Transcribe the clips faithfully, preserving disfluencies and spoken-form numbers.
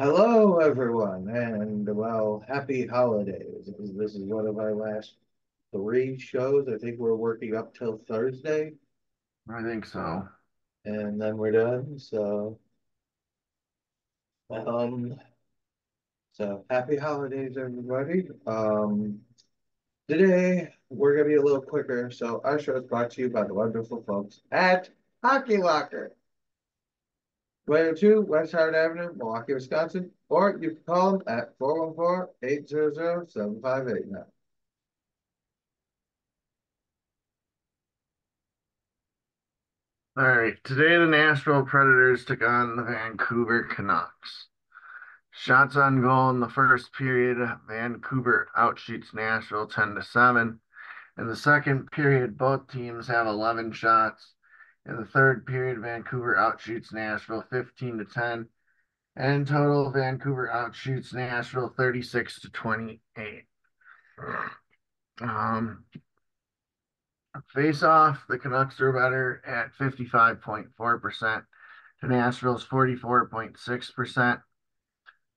Hello, everyone, and, well, happy holidays. This is one of our last three shows. I think we're working up till Thursday. I think so. And then we're done, so... Um, so, happy holidays, everybody. Um, today, we're going to be a little quicker, so our show is brought to you by the wonderful folks at Hockey Locker. two oh two West Howard Avenue, Milwaukee, Wisconsin, or you can call them at four one four, eight hundred, seven five eight nine. All right, today the Nashville Predators took on the Vancouver Canucks. Shots on goal in the first period, Vancouver outshoots Nashville ten to seven. In the second period, both teams have eleven shots. In the third period, Vancouver outshoots Nashville fifteen to ten. And in total, Vancouver outshoots Nashville thirty-six to twenty-eight. Um, face off, the Canucks are better at fifty-five point four percent to Nashville's forty-four point six percent.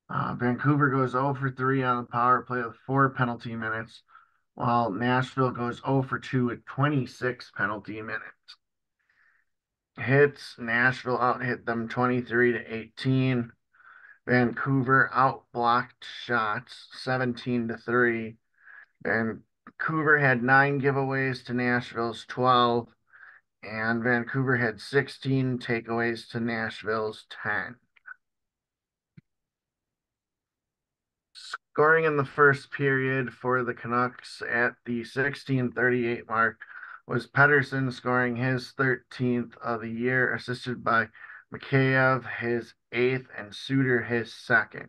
Uh, Vancouver goes zero for three on the power play with four penalty minutes, while Nashville goes zero for two with twenty-six penalty minutes. Hits, Nashville out-hit them twenty-three to eighteen. Vancouver out-blocked shots seventeen to three. Vancouver had nine giveaways to Nashville's twelve, and Vancouver had sixteen takeaways to Nashville's ten. Scoring in the first period for the Canucks at the sixteen thirty-eight mark was Pedersen, scoring his thirteenth of the year, assisted by Mikheyev, his eighth, and Suter, his second.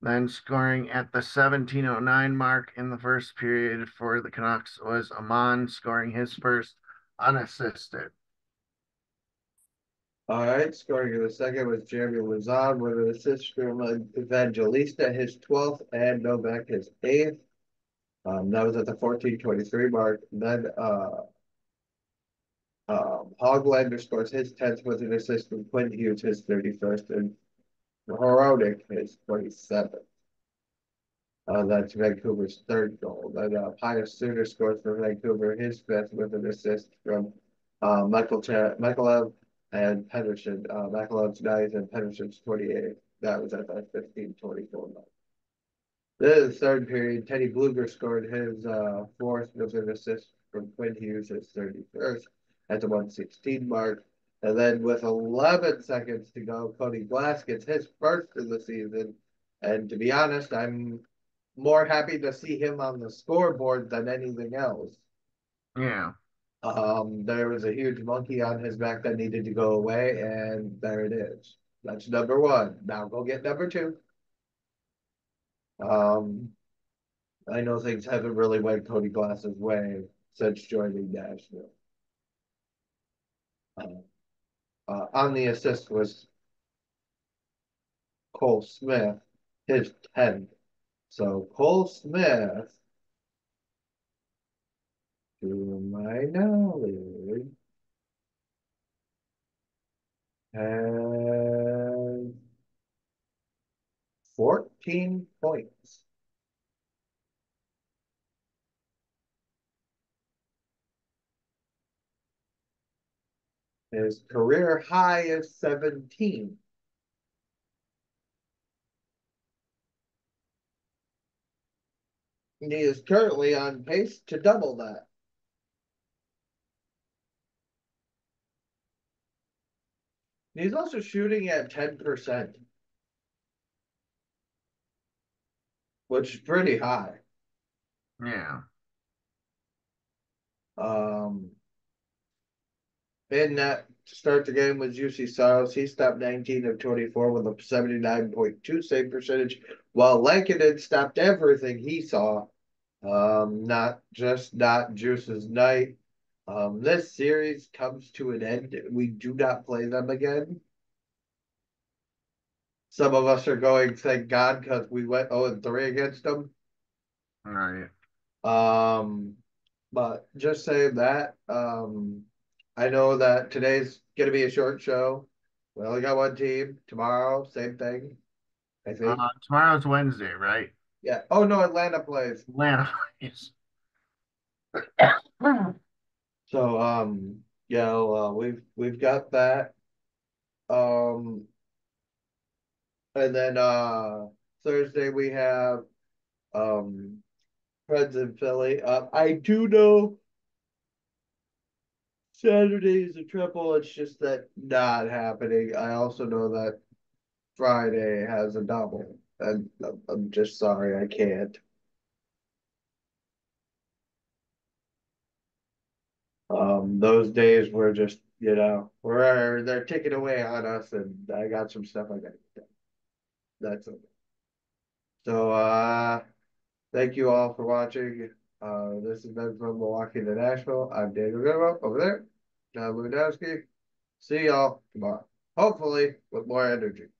Then scoring at the seventeen oh nine mark in the first period for the Canucks was Amon, scoring his first unassisted. All right, scoring in the second was Jeremy Lizard with an assist from Evangelista, his twelfth, and Novak, his eighth. Um, that was at the fourteen twenty-three mark. Then uh, um, Hoglander scores his tenth with an assist from Quinn Hughes, his thirty-first, and Horodic, his twenty-seventh. Uh, that's Vancouver's third goal. Then uh, Pius Suter scores for Vancouver, his fifth, with an assist from uh, Michael Michaelov and Pedersen. Uh, Michaelov's ninth and Pedersen's twenty-eighth. That was at that fifteen twenty-four mark. The third period, Teddy Bluger scored his uh, fourth with an assist from Quinn Hughes, his thirty-first, at the one sixteen mark. And then with eleven seconds to go, Cody Glass gets his first of the season. And to be honest, I'm more happy to see him on the scoreboard than anything else. Yeah. Um, there was a huge monkey on his back that needed to go away, and there it is. That's number one. Now go get number two. Um, I know things haven't really went Cody Glass's way since joining Nashville. Uh, uh, on the assist was Cole Smith, his tenth. So Cole Smith, to my knowledge, has fourteen points. His career high is seventeen. And he is currently on pace to double that. He's also shooting at ten percent. Which is pretty high. Yeah. Um, in that, to start the game was Juuse Saros. He stopped nineteen of twenty-four with a seventy-nine point two save percentage, while Lankinen stopped everything he saw. Um, not just not Juice's night. Um, this series comes to an end. We do not play them again. Some of us are going, thank God, because we went oh and three against them. All right. Um, but just saying that, um, I know that today's going to be a short show. We only got one team. Tomorrow, same thing. I think. Uh, tomorrow's Wednesday, right? Yeah. Oh, no, Atlanta plays. Atlanta plays. So, um, yeah, uh, we've we've got that. Um, and then uh, Thursday we have um, Preds and Philly. Uh, I do know Saturday is a triple. It's just that not happening. I also know that Friday has a double. And I'm, I'm just sorry, I can't. Um, those days were just, you know, we're they're ticking away on us, and I got some stuff I got to get done. That's it. So, uh, thank you all for watching. Uh, this has been From Milwaukee to Nashville. I'm Daniel Gilmore over there. Don Lewandowski. See y'all tomorrow. Hopefully with more energy.